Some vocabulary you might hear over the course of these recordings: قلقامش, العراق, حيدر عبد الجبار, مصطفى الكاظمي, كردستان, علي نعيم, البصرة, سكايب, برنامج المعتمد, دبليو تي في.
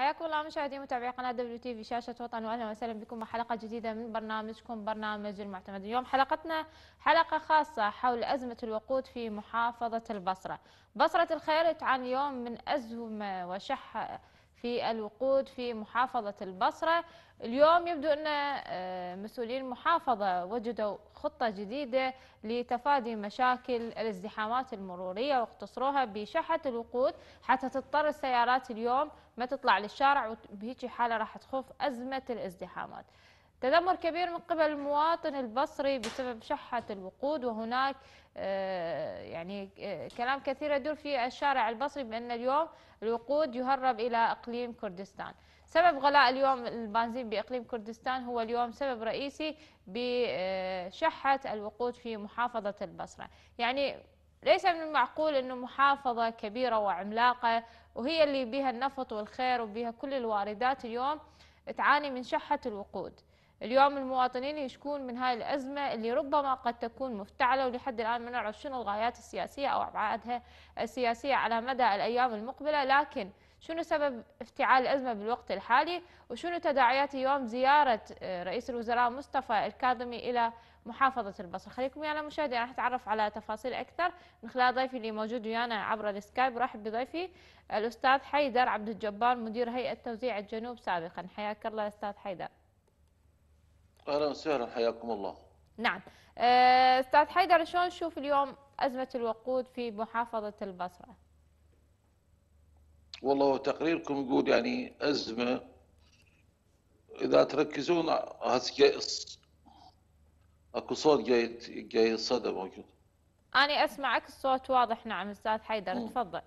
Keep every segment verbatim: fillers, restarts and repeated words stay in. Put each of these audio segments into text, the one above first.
حياكم الله مشاهدي متابعي قناه دبليو تي في شاشه وطن، واهلا وسهلا بكم وحلقه جديده من برنامجكم برنامج المعتمد. اليوم حلقتنا حلقه خاصه حول ازمه الوقود في محافظه البصره. بصره الخير تعاني اليوم من ازمه وشح في الوقود في محافظه البصره. اليوم يبدو ان مسؤولين المحافظه وجدوا خطه جديده لتفادي مشاكل الازدحامات المروريه واختصروها بشحه الوقود، حتى تضطر السيارات اليوم ما تطلع للشارع، وبهيجي حاله راح تخف ازمه الازدحامات. تذمر كبير من قبل المواطن البصري بسبب شحة الوقود، وهناك يعني كلام كثير يدور في الشارع البصري بأن اليوم الوقود يهرب إلى إقليم كردستان. سبب غلاء اليوم البنزين بإقليم كردستان هو اليوم سبب رئيسي بشحة الوقود في محافظة البصرة. يعني ليس من المعقول أنه محافظة كبيرة وعملاقة وهي اللي بها النفط والخير وبها كل الواردات اليوم تعاني من شحة الوقود. اليوم المواطنين يشكون من هاي الأزمة اللي ربما قد تكون مفتعلة، ولحد الآن ما نعرف شنو الغايات السياسية أو أبعادها السياسية على مدى الأيام المقبلة، لكن شنو سبب افتعال الأزمة بالوقت الحالي وشنو تداعيات اليوم زيارة رئيس الوزراء مصطفى الكاظمي إلى محافظة البصرة. خليكم ويانا مشاهدي، راح نتعرف على تفاصيل أكثر من خلال ضيفي اللي موجود ويانا عبر السكايب. رحب بضيفي الأستاذ حيدر عبد الجبار مدير هيئة توزيع الجنوب سابقا. حياك الله أستاذ حيدر. اهلا وسهلا، حياكم الله. نعم استاذ حيدر، شلون نشوف اليوم ازمه الوقود في محافظه البصره؟ والله تقريركم يقول يعني ازمه، اذا تركزون هسه اكو صوت جاي جاي صدى موجود. انا اسمعك الصوت واضح. نعم استاذ حيدر م. تفضل.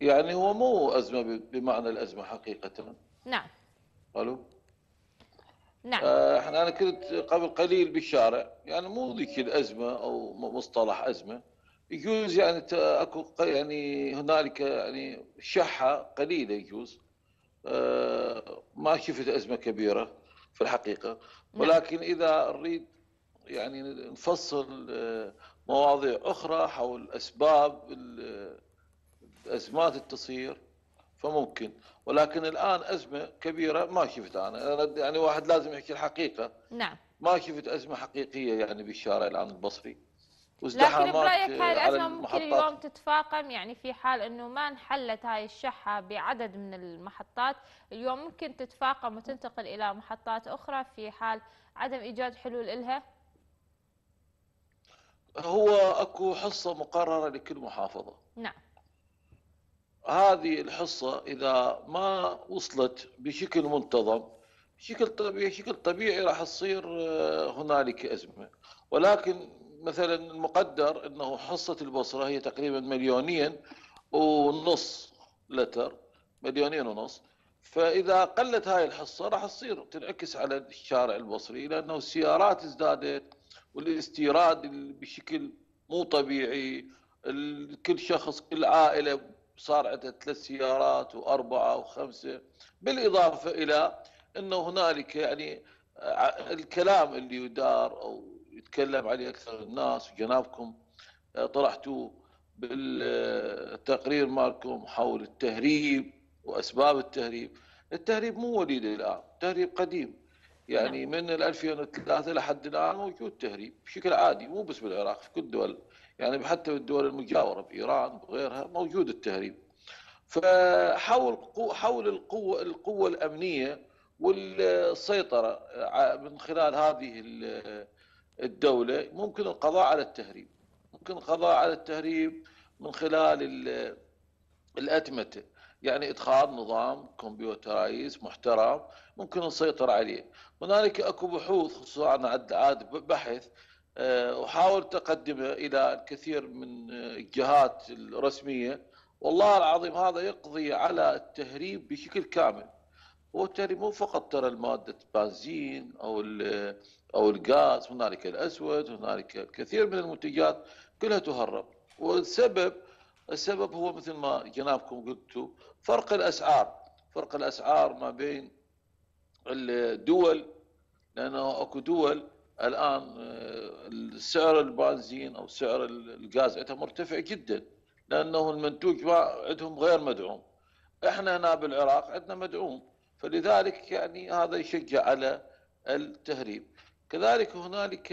يعني هو مو ازمه بمعنى الازمه حقيقه. نعم. الو. نعم. احنا انا كنت قبل قليل بالشارع، يعني مو ذيك الازمه او مصطلح ازمه، يجوز يعني اكو يعني هنالك يعني شحه قليله، يجوز اه ما شفت ازمه كبيره في الحقيقه، ولكن اذا نريد يعني نفصل اه مواضيع اخرى حول اسباب الازمات التصير فممكن، ولكن الان ازمه كبيره ما شفت انا، انا يعني واحد لازم يحكي الحقيقه. نعم. ما شفت ازمه حقيقيه يعني بالشارع الان البصري. لكن برايك هاي الازمه ممكن اليوم تتفاقم؟ يعني في حال انه ما انحلت هاي الشحه بعدد من المحطات، اليوم ممكن تتفاقم وتنتقل الى محطات اخرى في حال عدم ايجاد حلول الها؟ هو اكو حصه مقرره لكل محافظه. نعم. هذه الحصة إذا ما وصلت بشكل منتظم بشكل طبيعي بشكل طبيعي راح تصير هنالك أزمة، ولكن مثلا المقدر أنه حصة البصرة هي تقريبا مليونين ونص لتر، مليونين ونص، فإذا قلت هاي الحصة راح تصير تنعكس على الشارع البصري، لأنه السيارات ازدادت والاستيراد بشكل مو طبيعي، كل شخص كل عائلة صار عندها ثلاث سيارات واربعه وخمسه، بالاضافه الى انه هنالك يعني الكلام اللي يدار او يتكلم عليه اكثر الناس، وجنابكم طرحتوه بالتقرير مالكم حول التهريب واسباب التهريب. التهريب مو وليد الان، التهريب قديم، يعني من ألفين وثلاثة لحد الان موجود تهريب بشكل عادي، مو بس بالعراق، في كل الدول، يعني حتى بالدول المجاوره بايران وغيرها موجود التهريب. فحول حول القوه القوه الامنيه والسيطره من خلال هذه الدوله ممكن القضاء على التهريب، ممكن القضاء على التهريب من خلال الاتمته، يعني ادخال نظام كمبيوترايز محترم ممكن نسيطر عليه. هنالك اكو بحوث، خصوصا انا عاد بحث وحاول تقدمه إلى الكثير من الجهات الرسمية، والله العظيم هذا يقضي على التهريب بشكل كامل. والتهريب مو فقط ترى المادة البنزين أو أو الغاز، هنالك الأسود، هنالك الكثير من المنتجات كلها تهرب، والسبب السبب هو مثل ما جنابكم قلتوا فرق الأسعار، فرق الأسعار ما بين الدول، لأنه أكو دول الآن سعر البنزين أو سعر الغاز عندها مرتفع جدا، لأنه المنتوج عندهم غير مدعوم. احنا هنا بالعراق عندنا مدعوم، فلذلك يعني هذا يشجع على التهريب. كذلك هنالك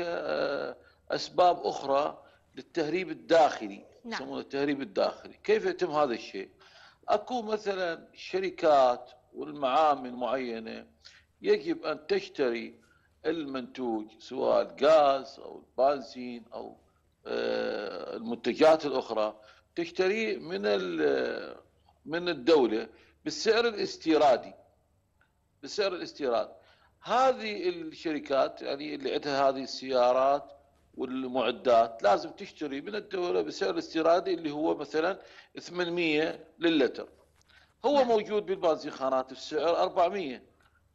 اسباب اخرى للتهريب الداخلي، يسمونه التهريب الداخلي. كيف يتم هذا الشيء؟ اكو مثلا شركات والمعامل معينه يجب ان تشتري المنتوج، سواء الغاز او البنزين او المنتجات الاخرى، تشتريه من من الدوله بالسعر الاستيرادي، بالسعر الاستيراد. هذه الشركات يعني اللي عندها هذه السيارات والمعدات لازم تشتري من الدوله بسعر الاستيرادي اللي هو مثلا ثمانمئة لللتر، هو موجود بالبنزين خانات بسعر أربعمئة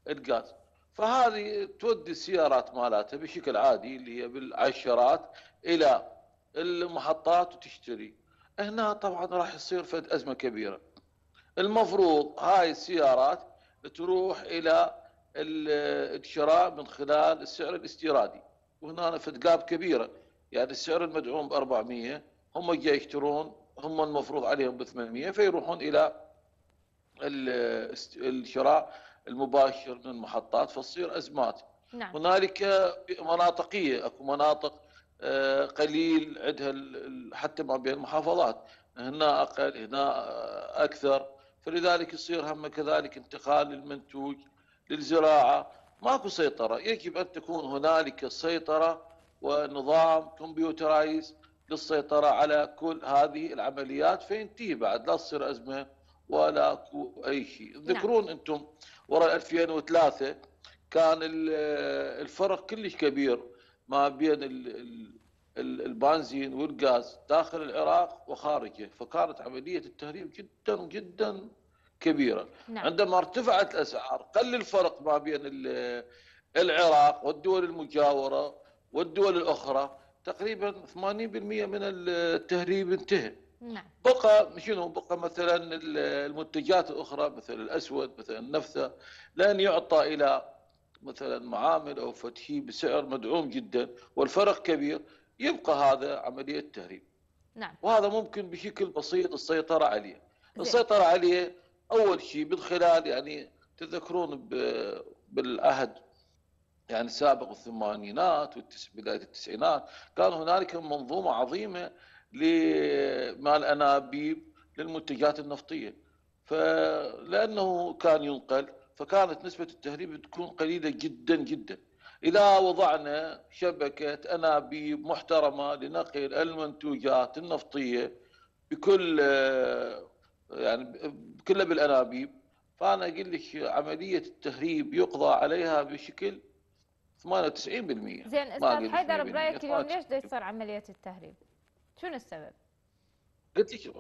الغاز. فهذه تودي السيارات مالاتها بشكل عادي اللي هي بالعشرات الى المحطات وتشتري. هنا طبعا راح يصير فد ازمه كبيره. المفروض هاي السيارات تروح الى الشراء من خلال السعر الاستيرادي، وهنا فد قاب كبيره. يعني السعر المدعوم ب أربعمئة، هم جاي يشترون، هم المفروض عليهم ب ثمانمئة، فيروحون الى الشراء المباشر من المحطات، فتصير ازمات. نعم. هنالك مناطقيه، اكو مناطق قليل عندها حتى ما بين المحافظات، هنا اقل هنا اكثر، فلذلك يصير هم كذلك انتقال المنتوج للزراعه، ماكو سيطره. يجب ان تكون هنالك سيطره ونظام كمبيوترايز للسيطره على كل هذه العمليات، فينتهي بعد لا تصير ازمه ولا اكو اي شيء. تذكرون انتم وراء ألفين وثلاثة كان الفرق كلش كبير ما بين البنزين والغاز داخل العراق وخارجه، فكانت عملية التهريب جدا جدا كبيرة. نعم. عندما ارتفعت الأسعار قل الفرق ما بين العراق والدول المجاورة والدول الأخرى، تقريبا ثمانين بالمئة من التهريب انتهى. نعم. بقى شنو؟ بقى مثلا المنتجات الأخرى مثل الأسود، مثل النفثة، لن يعطى إلى مثلا معامل او فتحي بسعر مدعوم جدا والفرق كبير، يبقى هذا عمليه تهريب. نعم. وهذا ممكن بشكل بسيط السيطره عليه. السيطره عليه اول شيء من خلال يعني تذكرون بالعهد يعني سابق الثمانينات وبدايه التسعينات كان هنالك منظومه عظيمه لمال انابيب للمنتجات النفطيه، فلانه كان ينقل، فكانت نسبة التهريب تكون قليلة جدا جدا. إذا وضعنا شبكة أنابيب محترمة لنقل المنتوجات النفطية بكل يعني كلها بالأنابيب، فأنا أقول لك عملية التهريب يقضى عليها بشكل ثمانية وتسعين بالمئة. زين أستاذ حيدر، برأيك اليوم ليش دا يصير عملية التهريب؟ شنو السبب؟ قلت لك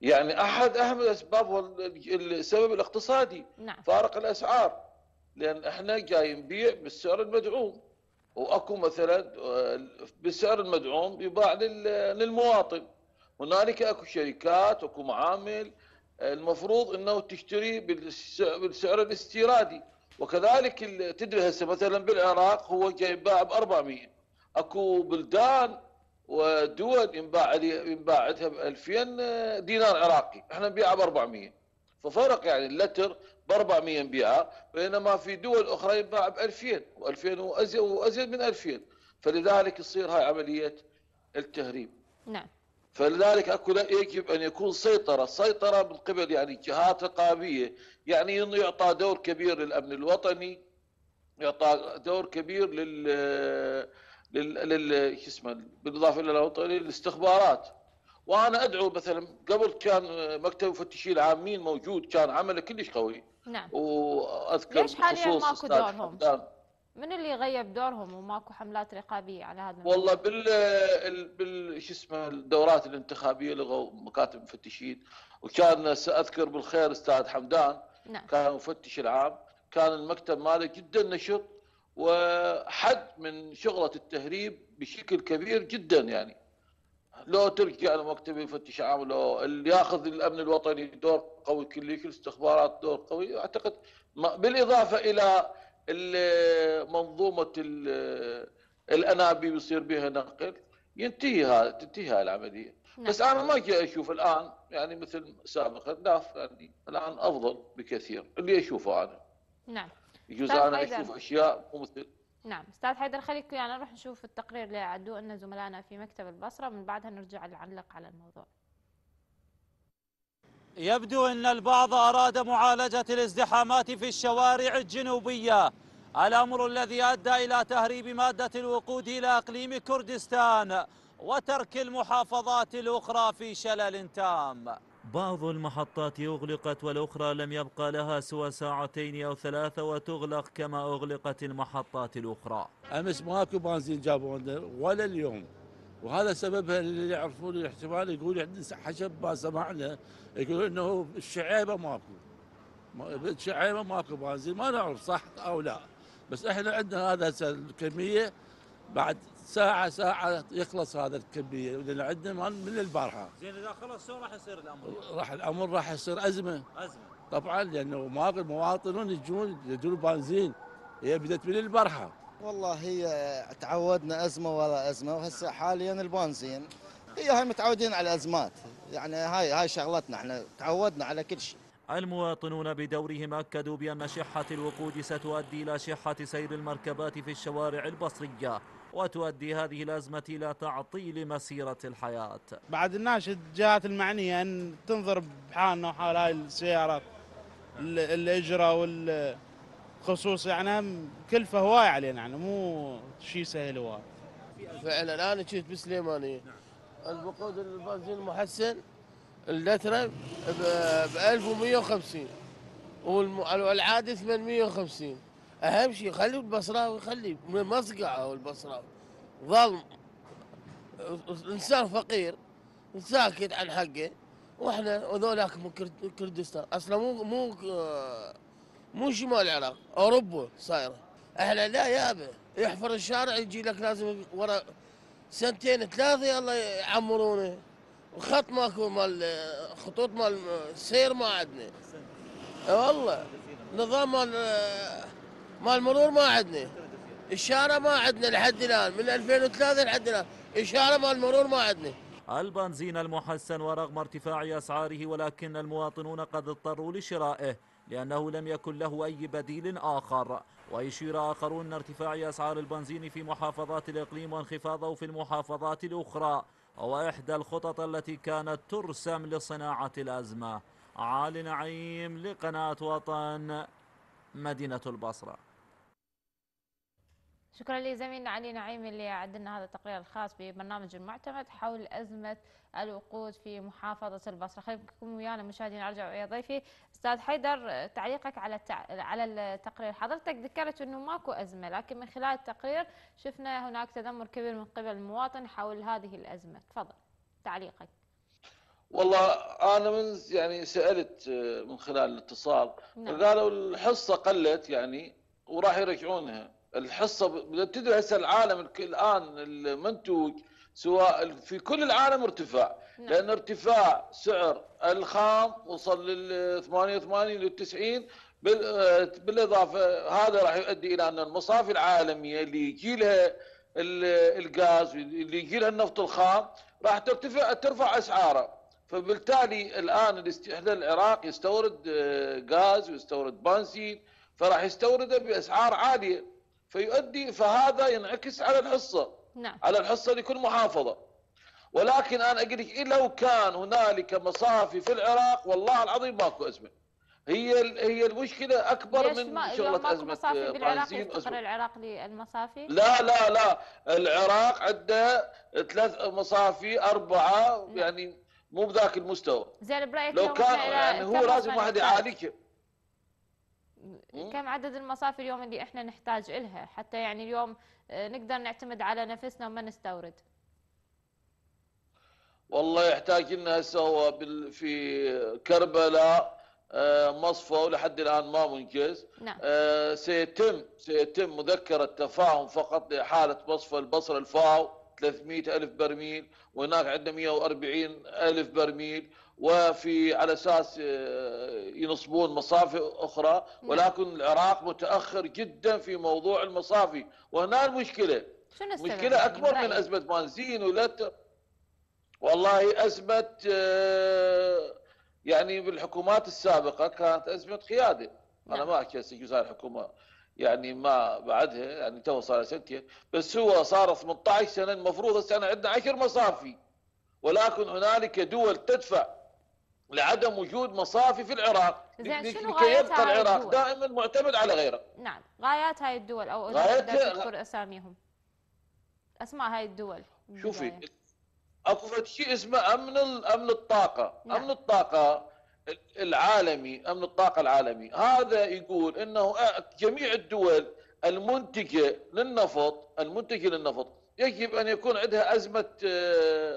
يعني احد اهم الاسباب هو السبب الاقتصادي. نعم. فارق الاسعار، لان احنا جاي نبيع بالسعر المدعوم، واكو مثلا بالسعر المدعوم يباع للمواطن. هنالك اكو شركات اكو معامل المفروض انه تشتري بالسعر الاستيرادي، وكذلك تدري هسه مثلا بالعراق هو جاي يباع ب أربعمئة، اكو بلدان ودول ينباع ينباع عندها ب ألفين دينار عراقي، احنا نبيعها ب أربعمئة، ففرق يعني اللتر ب أربعمئة نبيعها، بينما في دول اخرى ينباع ب ألفين و2000 وازيد من ألفين، فلذلك يصير هاي عمليه التهريب. نعم. فلذلك اكو يجب ان يكون سيطره، سيطره من قبل يعني جهات رقابيه، يعني انه يعطى دور كبير للامن الوطني، يعطى دور كبير لل لل شو اسمه بالاضافه الى الاستخبارات. وانا ادعو مثلا قبل كان مكتب مفتشي العامين موجود، كان عمله كلش قوي. نعم. واذكر ليش حاليا ماكو دورهم؟ من اللي غيب دورهم وماكو حملات رقابيه على هذا الموضوع؟ والله بال بال شو اسمه الدورات الانتخابيه لغوا مكاتب مفتشين، وكان اذكر بالخير استاذ حمدان. نعم. كان مفتش العام، كان المكتب ماله جدا نشط وحد من شغلة التهريب بشكل كبير جدا. يعني لو ترجع لمكتب المفتش العام، لو اللي ياخذ الامن الوطني دور قوي كلش، الاستخبارات دور قوي، اعتقد بالاضافه الى منظومه الانابيب يصير بها نقل، ينتهي هذا تنتهي هاي العمليه. نعم. بس انا ما جاي اشوف الان يعني مثل سابقا، لا يعني الان افضل بكثير اللي اشوفه انا. نعم يجوز انا اشوف اشياء مو مثل. نعم استاذ حيدر، خليك يعني نروح نشوف التقرير لعدو ان زملائنا في مكتب البصره، من بعدها نرجع نعلق على الموضوع. يبدو ان البعض اراد معالجه الازدحامات في الشوارع الجنوبيه، الامر الذي ادى الى تهريب ماده الوقود الى اقليم كردستان وترك المحافظات الأخرى في شلل تام. بعض المحطات أغلقت والأخرى لم يبقى لها سوى ساعتين أو ثلاثة وتغلق كما أغلقت المحطات الأخرى. أمس ماكو بنزين جابوا عندنا ولا اليوم، وهذا سببها اللي يعرفون الاحتمال يقول عندنا حسب ما سمعنا يقول إنه الشعيبة ماكو، الشعيبة ماكو بنزين، ما نعرف صح أو لا، بس إحنا عندنا هذا الكمية بعد ساعة ساعة يخلص هذا الكمية اللي عندنا من البارحة. زين إذا خلص شو راح يصير الأمر؟ راح الأمر راح يصير أزمة. أزمة. طبعاً لأنه مواطنون يجون يجون بنزين، هي بدت من البارحة. والله هي تعودنا أزمة وراء أزمة، وهسه حالياً البنزين هي هاي متعودين على الأزمات، يعني هاي هاي شغلتنا احنا تعودنا على كل شيء. المواطنون بدورهم أكدوا بأن شحة الوقود ستؤدي إلى شحة سير المركبات في الشوارع البصرية، وتؤدي هذه الأزمة إلى تعطيل مسيرة الحياة. بعد ناشد الجهات المعنية أن تنظر بحالنا وحال هاي السيارات الإجرة والخصوص، يعني كلفة هواية علينا، يعني مو شيء سهل هواية. فعلا أنا كنت بسليمانية الوقود البنزين محسن اللترة ب ألف ومئة وخمسين والعادي ثمانمئة وخمسين. أهم شيء خلي البصرة وخلي مصقعة والبصرة ظلم، إنسان فقير ساكت عن حقه، وإحنا وذولاك من كردستان أصلا مو مو مو شمال العراق، أوروبا صايرة. إحنا لا يابا يحفر الشارع يجي لك لازم ورا سنتين ثلاثة يلا يعمرونه، وخط ماكو مال خطوط مال سير ما عندنا والله، نظام مال مال مرور ما عندنا، الشارع ما عندنا لحد الان من ألفين وثلاثة لحد الان، الشارع مال مرور ما عندنا. البنزين المحسن ورغم ارتفاع اسعاره ولكن المواطنون قد اضطروا لشرائه لانه لم يكن له اي بديل اخر، ويشير اخرون ان ارتفاع اسعار البنزين في محافظات الاقليم وانخفاضه في المحافظات الاخرى هو إحدى الخطط التي كانت ترسم لصناعة الأزمة. علي نعيم لقناة وطن، مدينة البصرة. شكرا لزميلنا علي نعيم اللي عدلنا هذا التقرير الخاص ببرنامج المعتمد حول أزمة الوقود في محافظة البصرة. خليكم ويانا مشاهدين، أرجع ويا ضيفي أستاذ حيدر، تعليقك على على التقرير. حضرتك ذكرت أنه ماكو أزمة، لكن من خلال التقرير شفنا هناك تذمر كبير من قبل المواطن حول هذه الأزمة، تفضل تعليقك. والله أنا من يعني سألت من خلال الاتصال، نعم. قالوا الحصة قلت يعني وراح يرجعونها الحصه، بدأت هسه العالم الان المنتوج سواء في كل العالم ارتفاع، نعم. لان ارتفاع سعر الخام وصل لل ثمانية وثمانين لل تسعين، بالاضافه هذا راح يؤدي الى ان المصافي العالميه اللي يجي لها الغاز اللي يجي لها النفط الخام راح ترتفع ترفع اسعاره، فبالتالي الان الاستحلال العراق يستورد غاز ويستورد بنزين، فراح يستورده باسعار عاليه، فيؤدي فهذا ينعكس على الحصه، نعم. على الحصه لكل محافظه. ولكن انا اقول لك إيه، لو كان هنالك مصافي في العراق والله العظيم ماكو ازمه. هي هي المشكله اكبر من شغله ازمه مصافي بالعراق. يستقر العراق للمصافي؟ لا لا لا، العراق عنده ثلاث مصافي اربعه، نعم. يعني مو بذاك المستوى. زين برايك لو كان يعني هو لازم واحد يعالجها. كم عدد المصافي اليوم اللي احنا نحتاج إلها حتى يعني اليوم نقدر نعتمد على نفسنا وما نستورد؟ والله يحتاج لنا هسه في كربلاء مصفى ولحد الان ما منجز، نعم. سيتم سيتم مذكره تفاهم فقط لحاله مصفى البصره الفاو ثلاثمئة ألف برميل، وهناك عندنا مئة وأربعين ألف برميل، وفي على اساس ينصبون مصافي اخرى، ولكن العراق متاخر جدا في موضوع المصافي، وهنا المشكله. شنو السبب؟ مشكله اكبر من ازمه بنزين ولا والله أزمة يعني بالحكومات السابقة كانت أزمة قيادة. أنا ما أحكي وزارة الحكومة يعني ما بعدها يعني تو صار ستة، بس هو صار ثمانية عشر سنة. المفروض السنة عندنا عشر مصافي، ولكن هنالك دول تدفع لعدم وجود مصافي في العراق لكي يبقى العراق دائما معتمد على غيره. نعم، غايات هاي الدول أو إذا تذكر أساميهم أسماء هاي الدول. شوفي اكو شيء اسمه امن امن الطاقه، نعم. امن الطاقه العالمي، امن الطاقه العالمي هذا يقول انه جميع الدول المنتجه للنفط المنتجه للنفط يجب ان يكون عندها ازمه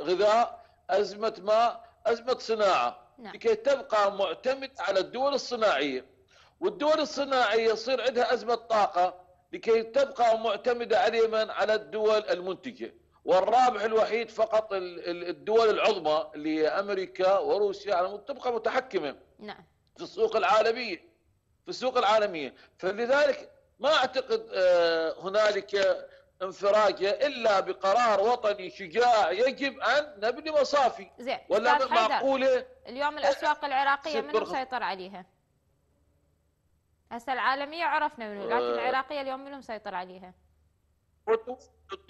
غذاء، ازمه ماء، ازمه صناعه، نعم. لكي تبقى معتمد على الدول الصناعيه، والدول الصناعيه يصير عندها ازمه طاقه لكي تبقى معتمده على من على الدول المنتجه. والرابح الوحيد فقط الدول العظمى اللي هي امريكا وروسيا على تبقى متحكمه، نعم، في السوق العالميه في السوق العالميه فلذلك ما اعتقد هنالك انفراجه الا بقرار وطني شجاع. يجب ان نبني مصافي. زين، ولا معقوله اليوم الاسواق العراقيه من مسيطر عليها؟ هسه العالميه عرفنا منو، لكن العراقيه اليوم من مسيطر عليها؟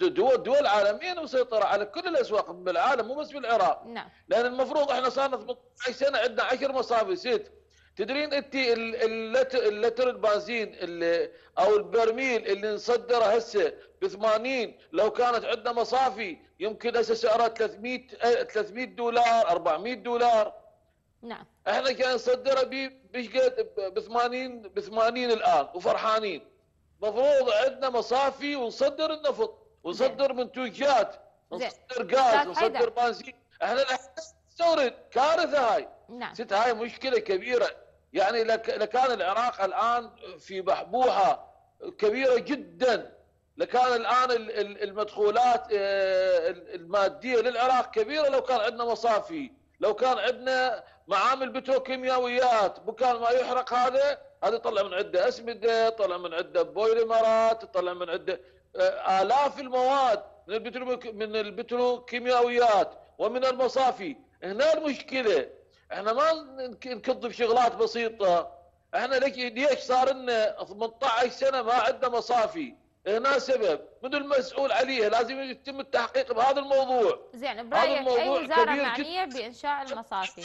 دول دول عالميا مسيطره على كل الاسواق بالعالم، مو بس بالعراق، نعم. لان المفروض احنا صارنا ثمانية عشر سنه عندنا عشر مصافي ست. تدرين انت اللتر البنزين او البرميل اللي نصدره هسه ب ثمانين، لو كانت عندنا مصافي يمكن هسه سعرها ثلاثمئة دولار أربعمئة دولار، نعم. احنا كان نصدره ب ثمانين ب ثمانين الان وفرحانين. مفروض عندنا مصافي ونصدر النفط ونصدر منتوجات، نصدر غاز، نصدر بنزين. احنا نستورد، كارثه هاي، نعم. ست هاي مشكله كبيره. يعني لكان العراق الان في بحبوحه كبيره جدا، لكان الان المدخولات الماديه للعراق كبيره لو كان عندنا مصافي، لو كان عندنا معامل بتروكيماويات. مكان ما يحرق هذا هذا طلع من عنده اسمده، طلع من عنده بويلمرات، طلع من عنده آلاف المواد من البترو من البتروكيماويات ومن المصافي. هنا المشكله، احنا ما نكذب شغلات بسيطه. احنا ليش صار لنا ثمانية عشر سنه ما عندنا مصافي؟ هنا سبب، من المسؤول عليه لازم يتم التحقيق بهذا الموضوع. زين، برايك اي وزاره معنيه بانشاء المصافي؟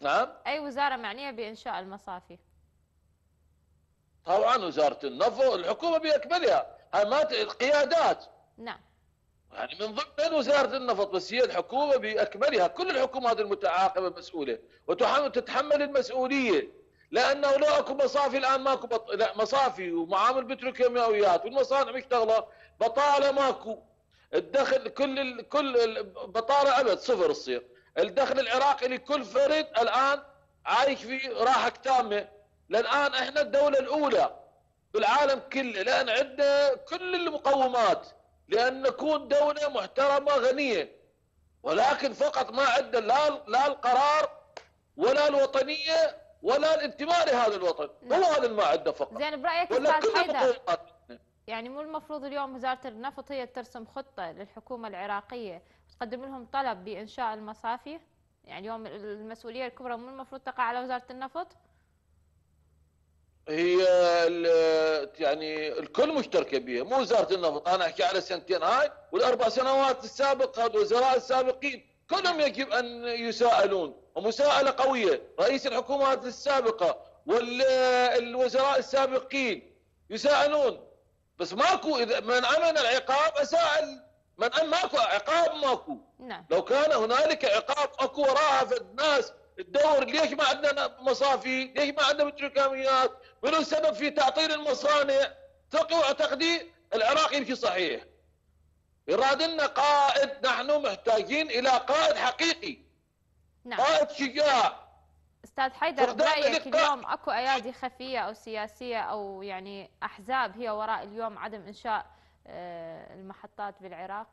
نعم، اي وزاره معنيه بانشاء المصافي؟ طبعا وزاره النفط، الحكومه باكملها، هاي ما القيادات، نعم. يعني من ضمن وزاره النفط، بس هي الحكومه باكملها، كل الحكومات المتعاقبه مسؤوله وتتحمل المسؤوليه، لانه لو اكو مصافي الان ماكو بط... لا مصافي ومعامل بتروكيماويات والمصانع مشتغله، بطاله ماكو، الدخل كل ال... كل ال... بطاله ابد صفر تصير، الدخل العراقي لكل فرد الان عايش في راحه تامه، للان احنا الدوله الاولى بالعالم كله، لان عندنا كل المقومات لان نكون دوله محترمه غنيه، ولكن فقط ما عندنا لا لا القرار ولا الوطنيه ولا الانتماء لهذا الوطن، هو هذا اللي ما عندنا فقط. زين، برايك استاذ حيدر، يعني مو المفروض اليوم وزاره النفط هي ترسم خطه للحكومه العراقيه وتقدم لهم طلب بانشاء المصافي؟ يعني اليوم المسؤوليه الكبرى مو المفروض تقع على وزاره النفط؟ هي يعني الكل مشتركه بها، مو وزاره النفط، انا احكي على السنتين هاي والاربع سنوات السابقه والوزراء السابقين، كلهم يجب ان يساءلون، ومساءله قويه، رئيس الحكومات السابقه والوزراء السابقين يساءلون، بس ماكو. اذا من امن العقاب اساءل، من امن ماكو عقاب، ماكو، نعم. لو كان هنالك عقاب اكو وراها في الناس تدور ليش ما عندنا مصافي؟ ليش ما عندنا بتروكيماويات؟ منو السبب في تعطيل المصانع؟ ثقي واعتقدي العراق يمشي صحيح. يراد لنا قائد، نحن محتاجين الى قائد حقيقي، نعم، قائد شجاع. استاذ حيدر، برايك اليوم اكو ايادي خفيه او سياسيه او يعني احزاب هي وراء اليوم عدم انشاء المحطات بالعراق؟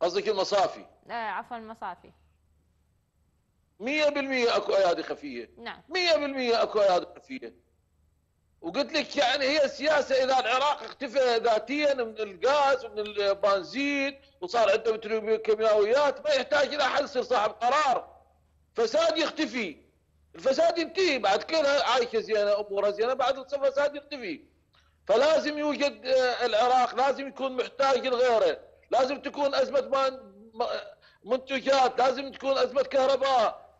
قصدك المصافي؟ لا عفوا المصافي. مئة بالمئة اكو ايادي خفيه، نعم، مئة بالمئة اكو ايادي خفيه. وقلت لك يعني هي السياسه اذا العراق اختفى ذاتيا من الغاز ومن البنزين وصار عندهم كيماويات ما يحتاج الى احد يصير صاحب قرار. فساد يختفي، الفساد ينتهي، بعد كلها عايشه زينه امورها زينه، بعد الفساد يختفي. فلازم يوجد العراق، لازم يكون محتاج لغيره، لازم تكون ازمه منتجات، لازم تكون ازمه كهرباء،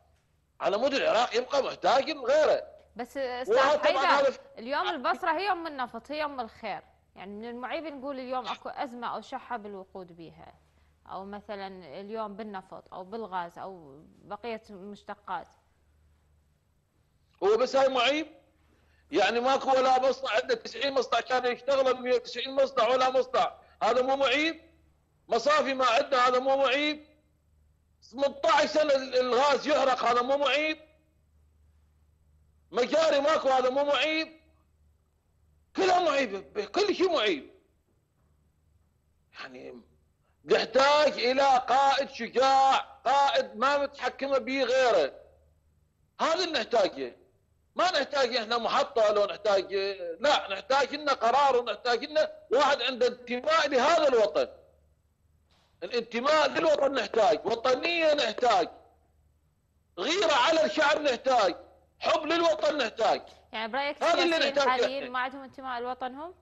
على مود العراق يبقى محتاج لغيره. بس استاذ حيدر اليوم البصره هي ام النفط، هي ام الخير، يعني من المعيب نقول اليوم اكو ازمه او شحه بالوقود بيها، او مثلا اليوم بالنفط او بالغاز او بقيه المشتقات. هو بس هاي معيب؟ يعني ماكو ولا مصنع عندنا تسعين مصنع كان يشتغل، مئة وتسعين مصنع ولا مصنع، هذا مو معيب؟ مصافي ما عندنا هذا مو معيب؟ ثمانية عشر سنه الغاز يحرق هذا مو معيب؟ مجاري ماكو هذا مو معيب؟ كلها معيبه، كل شيء معيب. يعني نحتاج الى قائد شجاع، قائد ما متحكمه به غيره. هذا اللي نحتاجه. ما نحتاج احنا محطه لو نحتاج، لا نحتاج لنا قرار، ونحتاج لنا واحد عنده انتماء لهذا الوطن. الانتماء للوطن نحتاج، وطنيه نحتاج. غيره على الشعب نحتاج. حب للوطن نحتاج. يعني برايك السياسيين حاليا ما عندهم انتماء لوطنهم؟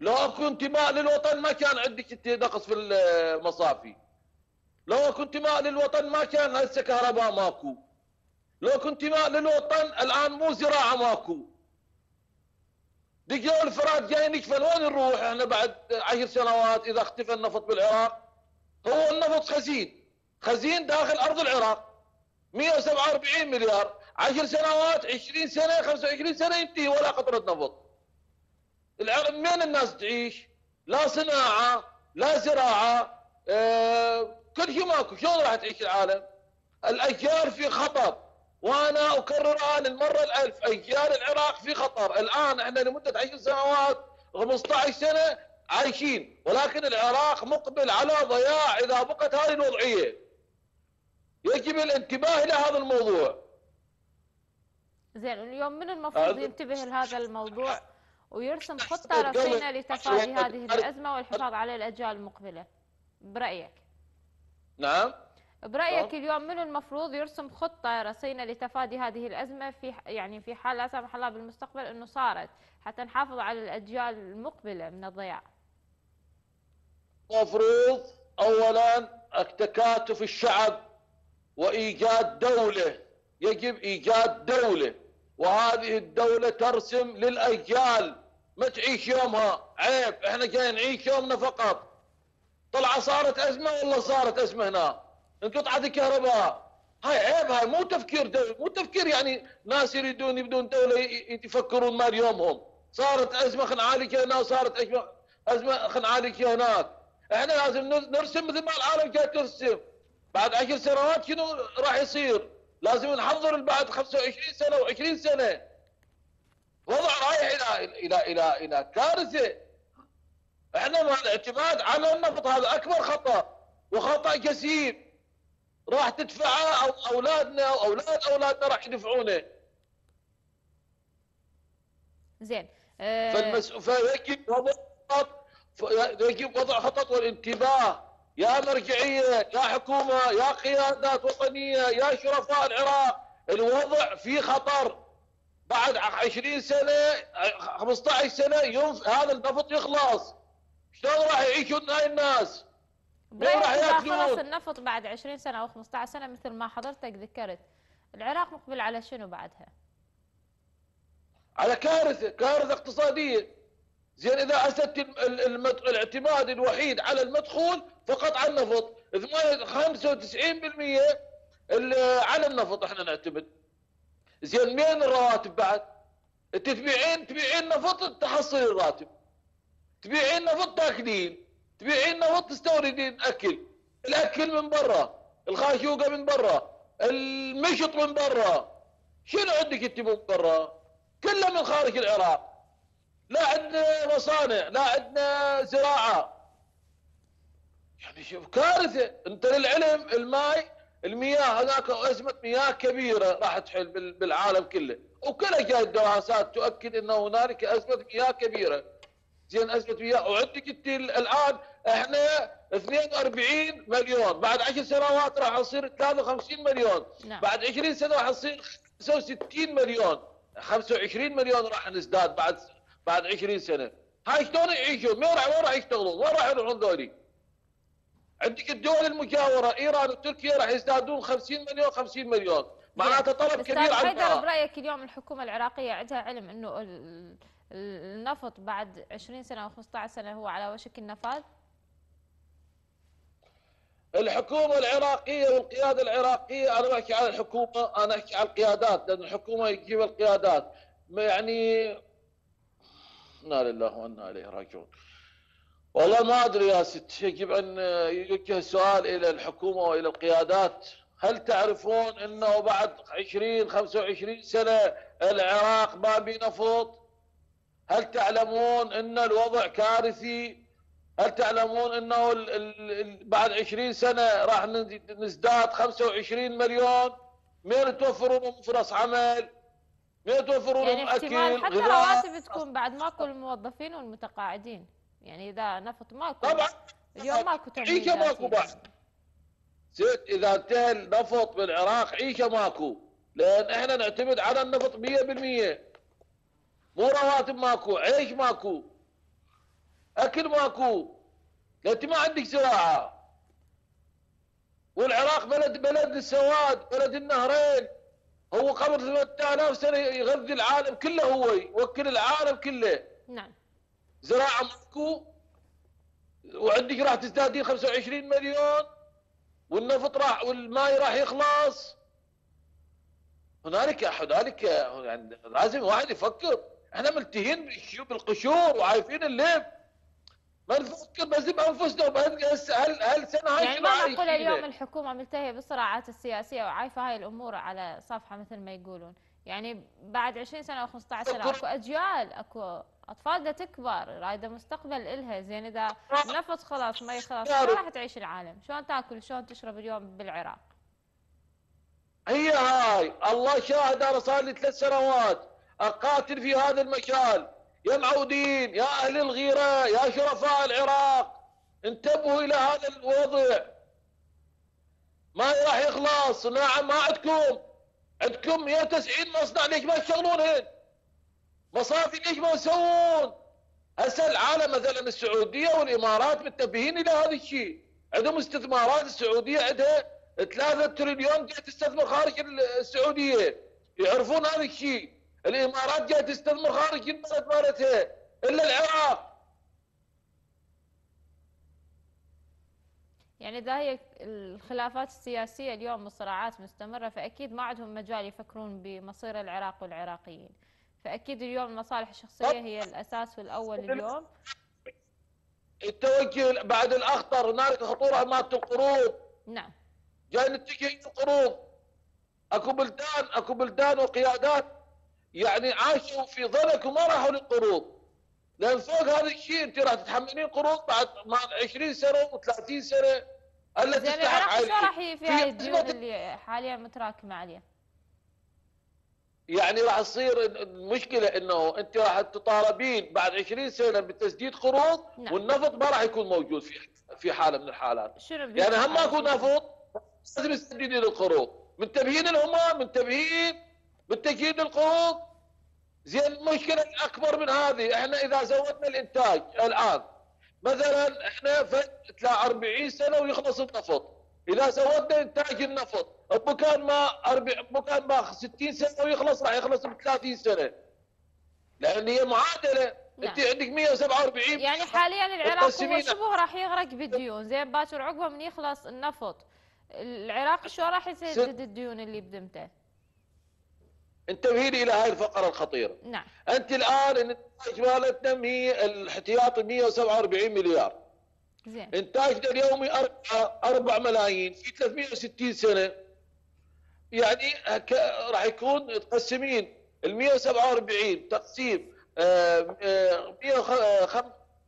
لو اكو انتماء للوطن ما كان عندك نقص في المصافي. لو اكو انتماء للوطن ما كان هسه كهرباء ماكو. لو كنت انتماء للوطن الان مو زراعه ماكو. دقيقه الفراد جاي نكفل، وين نروح احنا بعد عشر سنوات اذا اختفى النفط بالعراق؟ هو النفط خزين، خزين داخل ارض العراق. مئة وسبعة وأربعين مليار، عشر سنوات، عشرين سنه، خمسة وعشرين سنه ينتهي ولا قطره نفط. العراق من الناس تعيش؟ لا صناعه، لا زراعه، آه، كل شيء ماكو، شلون راح تعيش العالم؟ الاشجار في خطر، وانا اكررها للمره الالف، اشجار العراق في خطر، الان احنا لمده عشر سنوات، خمسة عشر سنه عايشين، ولكن العراق مقبل على ضياع اذا بقت هذه الوضعيه. يجب الانتباه الى هذا الموضوع. زين اليوم من المفروض ينتبه لهذا الموضوع ويرسم خطه رصينه لتفادي هذه الازمه والحفاظ على الاجيال المقبله برايك؟ نعم برايك أه؟ اليوم من المفروض يرسم خطه رصينه لتفادي هذه الازمه في يعني في حال لا سمح الله بالمستقبل انه صارت، حتى نحافظ على الاجيال المقبله من الضياع. المفروض اولا تكاتف الشعب وإيجاد دولة، يجب إيجاد دولة، وهذه الدولة ترسم للأجيال، ما تعيش يومها، عيب، احنا جايين نعيش يومنا فقط. طلعة صارت أزمة والله صارت أزمة هنا، انقطعت الكهرباء، هاي عيب، هاي مو تفكير دولة، مو تفكير يعني ناس يريدون يبدون دولة يفكرون مال يومهم، صارت أزمة خنعالجها هنا، صارت أزمة خنعالجها هناك، احنا لازم نرسم مثل ما العالم جاي ترسم. بعد عشر سنوات شنو راح يصير؟ لازم نحضر بعد خمسة وعشرين سنه وعشرين سنه. وضع رايح الى الى الى الى كارثه. احنا مع الاعتماد على النفط، هذا اكبر خطا وخطا كثير راح تدفعه او اولادنا او اولاد اولادنا راح يدفعونه. زين أه فيجب وضع خطط، يجب وضع خطط والانتباه، يا مرجعية، يا حكومة، يا قيادات وطنية، يا شرفاء العراق، الوضع في خطر. بعد عشرين سنة، خمسة عشر سنة، ينف... هذا النفط يخلص. شلون راح يعيشون هاي الناس؟ برأيك إذا خلص النفط بعد عشرين سنة أو خمسة عشر سنة مثل ما حضرتك ذكرت، العراق مقبل على شنو بعدها؟ على كارثة، كارثة اقتصادية. زين إذا أسدت الاعتماد الوحيد على المدخول فقط على النفط، خمسة وتسعين بالمئة على النفط احنا نعتمد. زين مين الرواتب بعد؟ انت تبيعين تبيعين نفط تحصلين الراتب. تبيعين نفط تاكلين، تبيعين نفط تستوردين اكل، الاكل من برا، الخاشوقه من برا، المشط من برا، شنو عندك انت من برا؟ كله من خارج العراق. لا عندنا مصانع، لا عندنا زراعه. يعني شوف كارثه، انت للعلم الماي المياه هناك أزمة مياه كبيرة راح تحل بالعالم كله، وكل جاي الدراسات تؤكد أن هنالك أزمة مياه كبيرة. زين أزمة مياه، وعندك أنت الآن احنا اثنين وأربعين مليون، بعد عشر سنوات راح نصير ثلاثة وخمسين مليون، نعم. بعد عشرين سنة راح نصير خمسة وستين مليون، خمسة وعشرين مليون راح نزداد بعد بعد عشرين سنة. هاي شلون يعيشون؟ وين راح وين راح يشتغلون؟ وين راح يروحون ذولي؟ عندك الدول المجاوره ايران وتركيا راح يزدادون خمسين مليون خمسين مليون، معناته طلب كبير على العراق. حيدر، برايك اليوم الحكومه العراقيه عندها علم انه النفط بعد عشرين سنة او خمسة عشر سنة هو على وشك النفاذ؟ الحكومه العراقيه والقياده العراقيه، انا ما احكي على الحكومه، انا احكي على القيادات، لان الحكومه تجيب القيادات، يعني انا لله وانا اليه راجعون. والله ما ادري يا ست، يجب ان يوجه السؤال الى الحكومه والى القيادات، هل تعرفون انه بعد عشرين خمسة وعشرين سنة العراق ما بي نفط؟ هل تعلمون ان الوضع كارثي؟ هل تعلمون انه ال ال بعد عشرين سنة راح نزداد خمسة وعشرين مليون؟ مين توفرون فرص عمل؟ مين توفرون يعني اكل؟ حتى رواتب تكون بعد ماكو الموظفين والمتقاعدين، يعني اذا نفط ماكو طبعا اليوم ماكو تمويل، عيشه ماكو بعد. اذا انتهى النفط بالعراق عيشه ماكو، لان احنا نعتمد على النفط مئة بالمئة. مو رواتب ماكو، عيش ماكو، اكل ماكو، انت ما عندك زراعه. والعراق بلد بلد السواد، بلد النهرين، هو قبل ثلاثة آلاف سنة يغذي العالم كله، هو يوكل العالم كله. نعم. زراعه ماكو، وعندك راح تزدادين خمسة وعشرين مليون، والنفط راح والماي راح يخلص. هنالك هنالك يعني لازم واحد يفكر. احنا ملتهين بالقشور وعايفين اللب، ما نفكر بس بانفسنا هل هل سنه هاي يعني. ما نقول اليوم الحكومه ملتهيه بالصراعات السياسيه وعايفه هاي الامور على صفحه مثل ما يقولون، يعني بعد عشرين سنة او خمسة عشر سنة اكو اجيال، اكو اطفال دا تكبر رايده مستقبل الها. زين اذا نفط خلاص ما يخلص، ما راح تعيش العالم، شلون تاكل شلون تشرب اليوم بالعراق؟ هي هاي الله شاهد، انا صار لي ثلاث سنوات اقاتل في هذا المجال. يا معودين، يا اهل الغيره، يا شرفاء العراق، انتبهوا الى هذا الوضع، ما راح يخلص. نعم ما عندكم، عندكم مئة وتسعين مصنع، ليش ما تشغلونهن؟ مصافي ليش ما يسوون؟ هسه العالم مثلا السعوديه والامارات متنبهين الى هذا الشيء، عندهم استثمارات. السعوديه عندها ثلاثة تريليون جاي تستثمر خارج السعوديه، يعرفون هذا الشيء. الامارات جاي تستثمر خارج البلد مالتها، الا العراق. يعني اذا هي الخلافات السياسيه اليوم والصراعات مستمره، فاكيد ما عندهم مجال يفكرون بمصير العراق والعراقيين. فاكيد اليوم المصالح الشخصيه هي الاساس والاول. اليوم التوجه بعد الاخطر، هنالك خطوره مالت القروض. نعم. جاي نتجه الى القروض. اكو بلدان اكو بلدان وقيادات يعني عاشوا في ظلك وما راحوا للقروض، لان فوق هذا الشيء انت راح تتحملين قروض بعد عشرين سنة وثلاثين سنة. الا تستحق. العراق شو راح في هاي الديون اللي حاليا متراكمه عليه؟ يعني راح تصير المشكله انه انت راح تطالبين بعد عشرين سنة بتسديد قروض. نعم. والنفط ما راح يكون موجود في في حاله من الحالات. يعني هم ماكو نفط لازم يسددين القروض. منتبهين الامم، منتبهين متجهين للقروض. زين المشكله الاكبر من هذه، احنا اذا زودنا الانتاج الان مثلا احنا فات أربعين سنة ويخلص النفط، اذا زودنا انتاج النفط بمكان ما بمكان ما ستين سنة ويخلص، راح يخلص ب ثلاثين سنة، لان هي معادله. نعم. انت عندك مئة وسبعة وأربعين، يعني حاليا العراق شبه راح يغرق بالديون. زين باكر عقبه من يخلص النفط العراق شو راح يسدد الديون اللي بذمته؟ انتبهين الى هاي الفقره الخطيره. نعم. انت الان الانتاج مالتنا الاحتياطي مئة وسبعة وأربعين مليار، زين انتاجنا اليومي أربعة ملايين في ثلاثمئة وستين سنة، يعني راح يكون تقسمين ال مئة وسبعة وأربعين تقسيم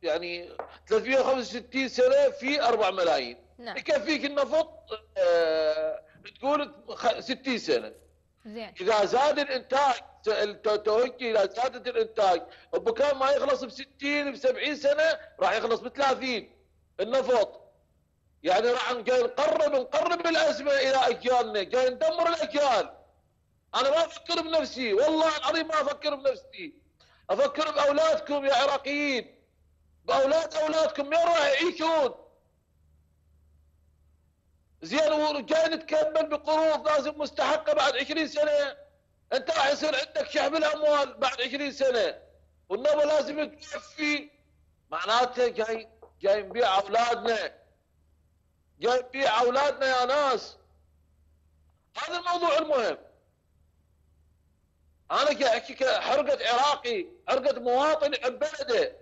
يعني ثلاثمئة وخمسة وستين سنة في أربعة ملايين. نعم. يكفيك النفط ستين سنه. زين. اذا زاد الانتاج التوكي اذا زادت الانتاج بمكان ما يخلص ب ستين ب سبعين سنه راح يخلص ب ثلاثين النفط. يعني راح نقرب نقرب الازمه الى اجيالنا، جاي ندمر الاجيال. انا ما افكر بنفسي، والله العظيم ما افكر بنفسي. افكر باولادكم يا عراقيين، باولاد اولادكم وين راح يعيشون؟ زين وجاي نتكمل بقروض لازم مستحقه بعد عشرين سنه، انت راح يصير عندك شح بالاموال بعد عشرين سنه، والنبض لازم يتوفي. معناته جاي جاي نبيع اولادنا، جاي نبيع اولادنا يا ناس. هذا الموضوع المهم. انا جاي احكي كحرقه عراقي، حرقه مواطن عن بلده.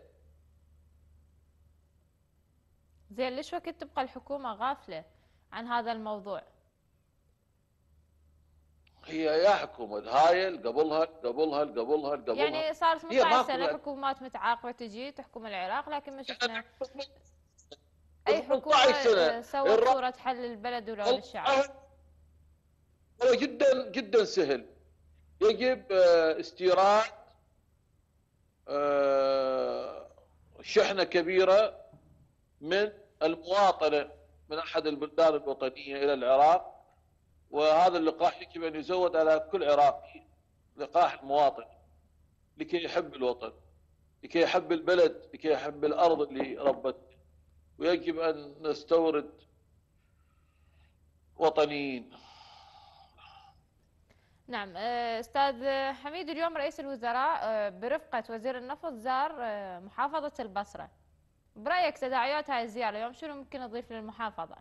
زين ليش وقت تبقى الحكومه غافله عن هذا الموضوع؟ هي يا حكومه هايل قبلها قبلها قبلها قبلها يعني صار ثمانية عشر سنه حكومات متعاقبه تجي تحكم العراق، لكن ما شفنا اي حكومه سوت صوره حل البلد ولو للشعب. هو جدا جدا سهل، يجب استيراد شحنه كبيره من المواطنه من احد البلدان الوطنيه الى العراق، وهذا اللقاح يجب ان يزود على كل عراقي، لقاح المواطن لكي يحب الوطن، لكي يحب البلد، لكي يحب الارض اللي ربته. ويجب ان نستورد وطنيين. نعم. استاذ حميد، اليوم رئيس الوزراء برفقه وزير النفط زار محافظه البصره. برايك تداعيات هاي الزياره اليوم شنو ممكن نضيف للمحافظه؟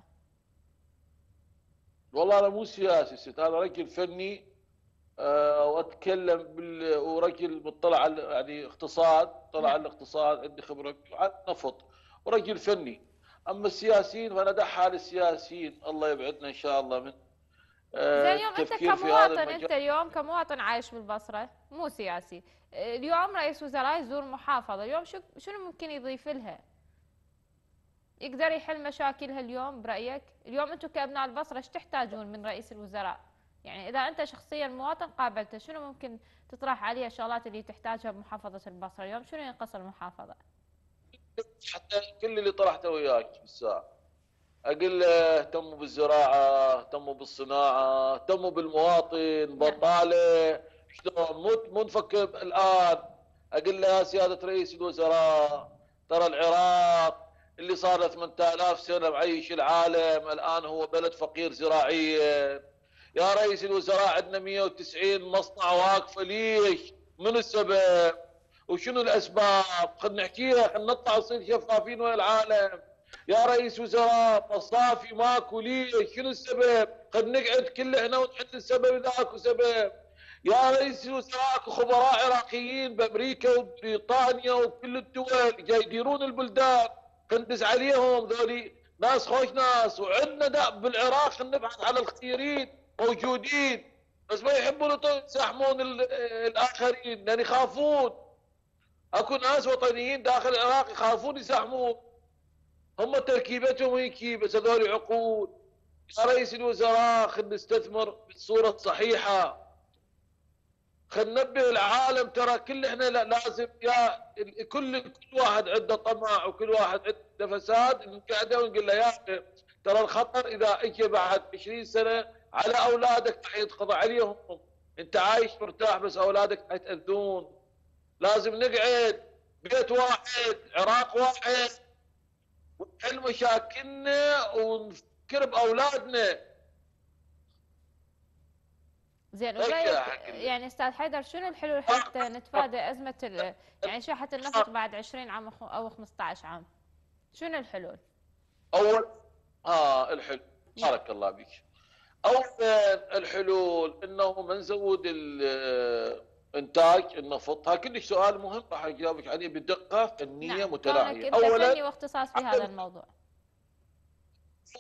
والله انا مو سياسي ست، انا رجل فني أه واتكلم بال... ورجل مطلع على يعني اقتصاد، طلع على الاقتصاد، عندي خبره عن النفط ورجل فني. اما السياسيين فانا دعها للسياسيين، الله يبعدنا ان شاء الله من أه زين. اليوم انت كمواطن، انت اليوم كمواطن عايش بالبصره مو سياسي، اليوم رئيس وزراء يزور محافظه، اليوم شو شنو ممكن يضيف لها؟ يقدر يحل مشاكلها اليوم برايك؟ اليوم انتم كابناء البصره ايش تحتاجون من رئيس الوزراء؟ يعني اذا انت شخصيا مواطن قابلته شنو ممكن تطرح عليه الشغلات اللي تحتاجها بمحافظه البصره؟ اليوم شنو ينقص المحافظه؟ حتى كل اللي طرحته وياك بالساعه. اقول له اهتموا بالزراعه، اهتموا بالصناعه، اهتموا بالمواطن، بطاله، شلون مو نفكر الان. اقول له يا سياده رئيس الوزراء ترى العراق اللي صار له ثمانية آلاف سنه معيش العالم الان هو بلد فقير زراعيا. يا رئيس الوزراء عندنا مئة وتسعين مصنع واقفه، ليش؟ من السبب؟ وشنو الاسباب؟ خلينا نحكيها، خلينا نطلع نصير شفافين ويا العالم. يا رئيس وزراء مصافي ماكو، ليش؟ شنو السبب؟ خلينا نقعد كلنا هنا ونحل السبب اذا اكو سبب. يا رئيس الوزراء اكو خبراء عراقيين بامريكا وبريطانيا وكل الدول جاي يديرون البلدان، قندز عليهم ذولي ناس خوش ناس. وعندنا داب بالعراق نبحث على الخيرين موجودين، بس ما يحبون يزاحمون الاخرين لان يخافون. اكو ناس وطنيين داخل العراق يخافون يزاحمون، هم تركيبتهم هيك، بس هذول عقول. يا رئيس الوزراء خلينا نستثمر بالصوره الصحيحه، خلينا ننبه العالم ترى كل احنا لازم يا كل كل واحد عنده طمع وكل واحد عنده فساد نقعده ونقول له يا ترى الخطر اذا اجى بعد عشرين سنه على اولادك راح يتقضى عليهم، انت عايش مرتاح بس اولادك راح يتاذون. لازم نقعد بيت واحد، عراق واحد، ونحل مشاكلنا ونفكر باولادنا. زين يعني استاذ حيدر شنو الحلول حتى نتفادى ازمه يعني شحه النفط بعد عشرين عام او خمسة عشر عام؟ شنو الحلول؟ اول اه الحلول بارك الله بك. اولا الحلول انه ما نزود انتاج النفط، ها كلش سؤال مهم راح اجاوبك عليه بدقه فنيه. نعم. متلاعبه. اولا فني واختصاص في هذا الموضوع.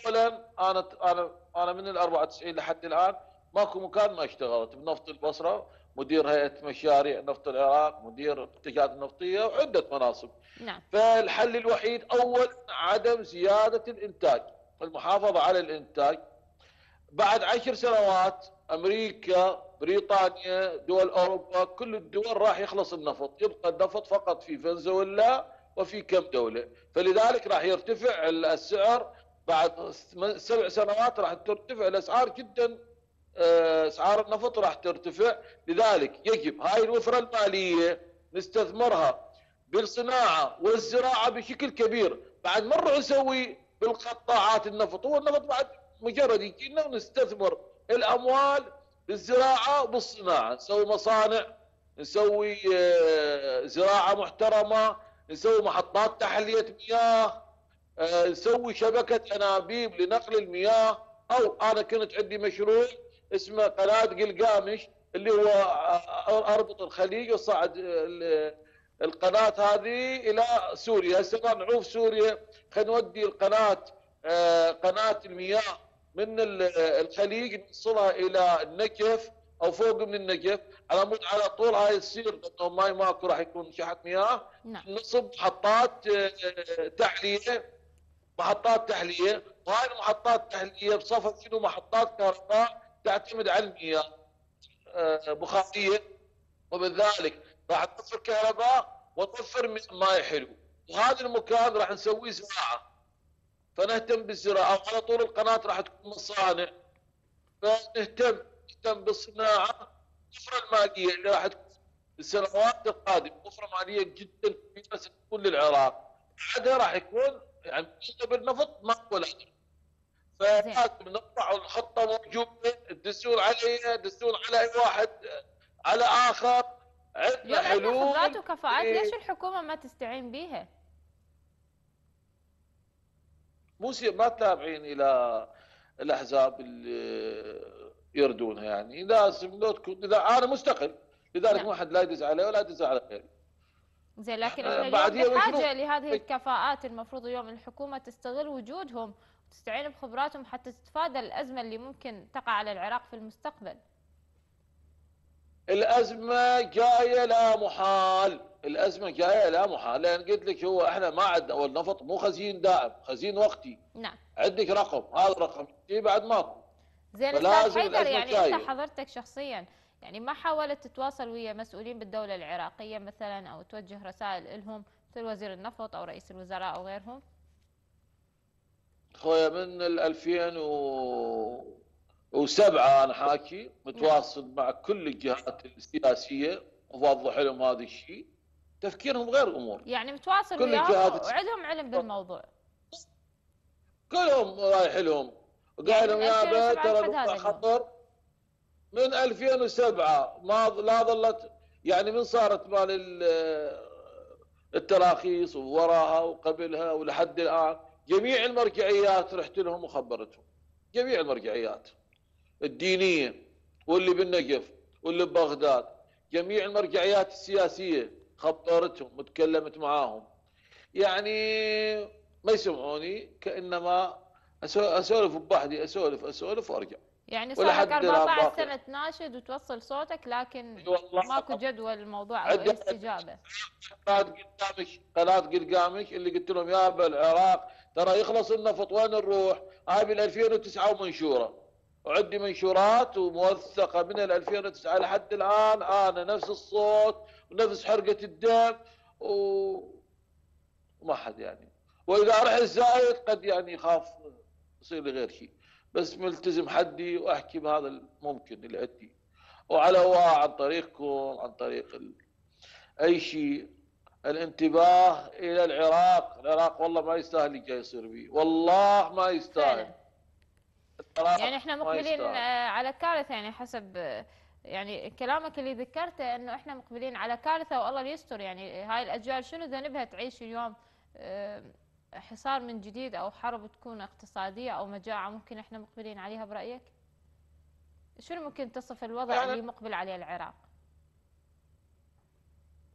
اولا انا انا انا من ال أربعة وتسعين لحد الان ماكو مكان ما اشتغلت بنفط البصره، مدير هيئه مشاريع نفط العراق، مدير الاتجارات النفطيه وعده مناصب. نعم. فالحل الوحيد اول عدم زياده الانتاج، المحافظه على الانتاج. بعد عشر سنوات أمريكا، بريطانيا، دول أوروبا، كل الدول راح يخلص النفط، يبقى النفط فقط في فنزويلا وفي كم دولة، فلذلك راح يرتفع السعر بعد سبع سنوات، راح ترتفع الأسعار جدا، أسعار النفط راح ترتفع. لذلك يجب هاي الوفرة المالية نستثمرها بالصناعة والزراعة بشكل كبير. بعد مرة نسوي بالقطاعات النفط، هو النفط بعد مجرد يجينا ونستثمر الأموال بالزراعة وبالصناعة، نسوي مصانع، نسوي زراعة محترمة، نسوي محطات تحلية مياه، نسوي شبكة أنابيب لنقل المياه. أو أنا كنت عندي مشروع اسمه قناة قلقامش اللي هو أربط الخليج وصعد القناة هذه إلى سوريا. هسه نعوف سوريا، خلينا نودي القناة قناة المياه من الخليج نوصلها إلى النجف أو فوق من النجف، على مود على طول هاي تصير لأنه ماي ماكو راح يكون شحط مياه. نعم. نصب محطات تحلية، محطات تحلية، وهاي المحطات التحلية بصفة شنو محطات كهرباء تعتمد على المياه بخارية، وبذلك راح نوفر كهرباء ونوفر ماي حلو. وهذا المكان راح نسويه زراعة، فنهتم بالزراعة، وعلى طول القناة راح تكون مصانع، فنهتم نهتم بالصناعة. الوفرة المالية اللي راح تكون السنوات القادمة وفرة مالية جدا كبيرة ستكون للعراق، بعدها راح يكون يعني بالنفط ما ولا شيء. فلازم نطلع، والخطة موجودة، الدستور علينا، الدستور على أي واحد على آخر، عندنا حلول، عندنا خبرات وكفاءات، ليش الحكومة ما تستعين بيها؟ مو ما تابعين الى الاحزاب اللي يردونها، يعني لازم لو تكون اذا انا مستقل، لذلك ما حد لا يدز علي ولا يدز على غيري. زين، لكن احنا اليوم بحاجه لهذه الكفاءات، المفروض اليوم الحكومه تستغل وجودهم وتستعين بخبراتهم حتى تتفادى الازمه اللي ممكن تقع على العراق في المستقبل. الازمه جايه لا محال، الازمه جايه لا محال، لان قلت لك هو احنا ما عندنا، اول نفط مو خزين دائم، خزين وقتي. نعم. عندك رقم، هذا الرقم شيء بعد ماكو. زين استاذ حيدر، يعني انت حضرتك شخصيا يعني ما حاولت تتواصل ويا مسؤولين بالدوله العراقيه مثلا او توجه رسائل لهم مثل وزير النفط او رئيس الوزراء او غيرهم؟ خويا من ألفين وسبعة انا حاكي متواصل. نعم. مع كل الجهات السياسيه ووضح لهم هذا الشيء، تفكيرهم غير الامور، يعني متواصل وياهم وعندهم علم بالموضوع، كلهم رايح لهم وقاعد لهم يا ترى خطر. من ألفين وسبعة ما لا ظلت، يعني من صارت مال التراخيص ووراها وقبلها ولحد الان جميع المرجعيات رحت لهم وخبرتهم، جميع المرجعيات الدينيه واللي بالنجف واللي ببغداد، جميع المرجعيات السياسيه خبرتهم وتكلمت معاهم، يعني ما يسمعوني، كانما اسولف ببحدي، اسولف اسولف وارجع. يعني صار لك أربعة عشر سنه تناشد وتوصل صوتك، لكن ماكو جدول الموضوع او استجابه. قناه قلقامش، قناه قلقامش اللي قلت لهم يابا العراق ترى يخلص النفط وين نروح؟ هاي بال ألفين وتسعة ومنشوره، وعندي منشورات وموثقه من ألفين وتسعة لحد الان، انا نفس الصوت ونفس حرقه الدم وما حد يعني، واذا رحت زايد قد يعني يخاف يصير لي غير شيء، بس ملتزم حدي واحكي بهذا الممكن اللي عندي، وعلى هواء عن طريقكم، عن طريق ال... اي شيء، الانتباه الى العراق، العراق والله ما يستاهل اللي جاي يصير بيه، والله ما يستاهل. يعني احنا مقبلين على كارثه، يعني حسب يعني كلامك اللي ذكرته انه احنا مقبلين على كارثه، والله يستر، يعني هاي الاجيال شنو ذنبها تعيش اليوم حصار من جديد او حرب تكون اقتصاديه او مجاعه ممكن احنا مقبلين عليها برايك؟ شنو ممكن تصف الوضع يعني اللي مقبل عليه العراق؟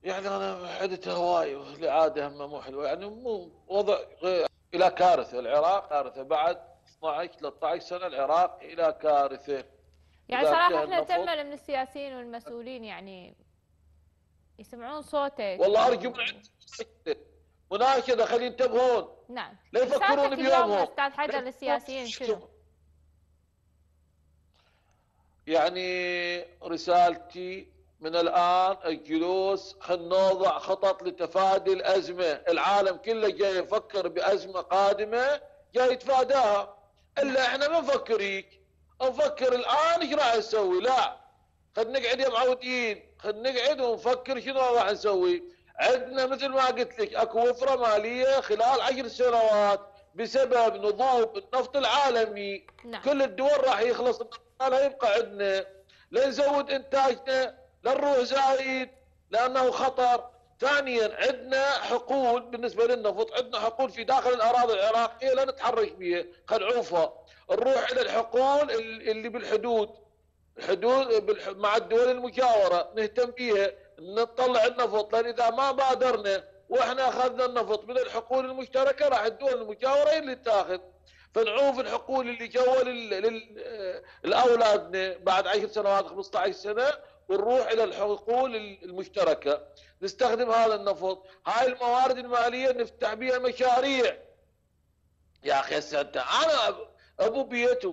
يعني انا حدت هواي والعاده هم مو حلوه، يعني مو وضع الى كارثه، العراق كارثه بعد اثنعش ثلاثطعش سنه، العراق الى كارثه. يعني صراحه احنا نتامل من السياسيين والمسؤولين يعني يسمعون صوتك. والله ارجو من عندكم مناشده، خلي ينتبهون. نعم. لا يفكرون بيومهم. استاذ حيدر للسياسيين شنو؟ يعني رسالتي من الآن الجلوس، حنوضع خطط لتفادي الأزمة. العالم كله جاي يفكر بأزمة قادمة جاي يتفاداها، إلا إحنا ما نفكريك نفكر الآن إيش راح نسوي. لا، خد نقعد يا معودين، خد نقعد ونفكر شنو راح نسوي. عندنا مثل ما قلت لك اكو وفرة مالية خلال عشر سنوات بسبب نضوب النفط العالمي. نعم. كل الدول راح يخلص النفط، لا يبقى عندنا، لا نزود انتاجنا، لا نروح زايد لانه خطر. ثانيا عندنا حقول بالنسبة للنفط، عندنا حقول في داخل الاراضي العراقية لا نتحرك بها، خنعوفها نروح الى الحقول اللي بالحدود، الحدود مع الدول المجاورة نهتم بها، نطلع النفط. لان اذا ما بادرنا واحنا اخذنا النفط من الحقول المشتركه راح الدول المجاوره هي اللي تاخذ، فنعوف الحقول اللي جوا لاولادنا بعد عشر سنوات خمسة عشر سنه، ونروح الى الحقول المشتركه نستخدم هذا النفط. هاي الموارد الماليه نفتح بها مشاريع. يا اخي هسه انت، انا ابو بيت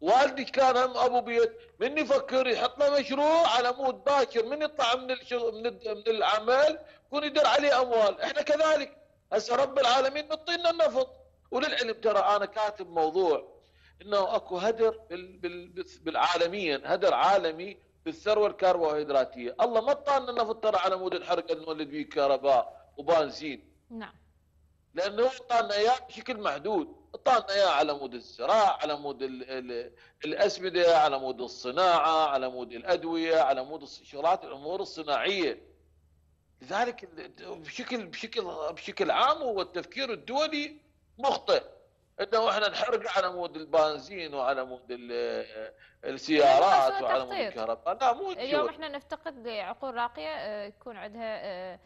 والدي كان هم ابو بيت، من يفكر يحط له مشروع على مود باكر من يطلع من الشغل من العمل يكون يدر عليه اموال. احنا كذلك هسه رب العالمين بيعطينا النفط. وللعلم ترى انا كاتب موضوع انه اكو هدر بالعالميا، هدر عالمي بالثروه الكربوهيدراتيه. الله ما اعطانا النفط ترى على مود الحرق ان نولد به كهرباء وبنزين. نعم. لانه اعطانا اياه بشكل محدود، اعطانا اياه على مود الزراعه، على مود الاسمده، على مود الصناعه، على مود الادويه، على مود الشغلات الامور الصناعيه. لذلك بشكل بشكل بشكل عام هو التفكير الدولي مخطئ، انه احنا نحرق على مود البنزين وعلى مود السيارات وعلى مود الكهرباء. لا، مو اليوم احنا نفتقد عقول راقيه يكون عندها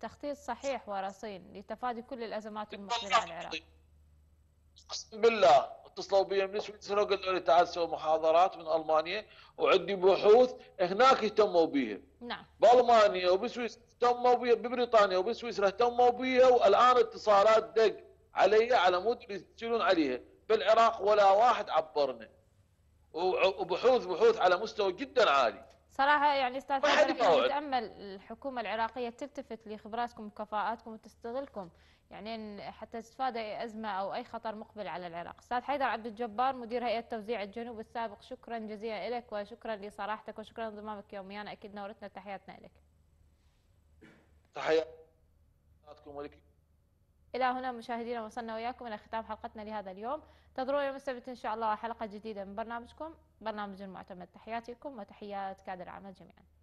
تخطيط صحيح ورصين لتفادي كل الازمات المقبله على العراق. اقسم بالله اتصلوا بي من سويسرا قالوا لي تعال سوي محاضرات من المانيا، وعندي بحوث هناك اهتموا بيها. نعم. بالمانيا وبسويسرا اهتموا بيها، ببريطانيا وبسويسرا اهتموا بيها، والان اتصالات دق علي على مود يسالون عليها. بالعراق ولا واحد عبرنا، وبحوث بحوث على مستوى جدا عالي. صراحه يعني استاذ حيدر، نتامل الحكومه العراقيه تلتفت لخبراتكم وكفاءاتكم وتستغلكم يعني حتى تتفادى اي ازمه او اي خطر مقبل على العراق. استاذ حيدر عبد الجبار مدير هيئه توزيع الجنوب السابق، شكرا جزيلا لك وشكرا لصراحتك وشكرا لانضمامك يوميانا، اكيد نورتنا، تحياتنا لك. تحياتكم ولك. الى هنا مشاهدينا وصلنا وياكم الى ختام حلقتنا لهذا اليوم، انتظرونا يوم السبت ان شاء الله حلقه جديده من برنامجكم برنامج المعتمد. تحياتي لكم وتحيات كادر العمل جميعا.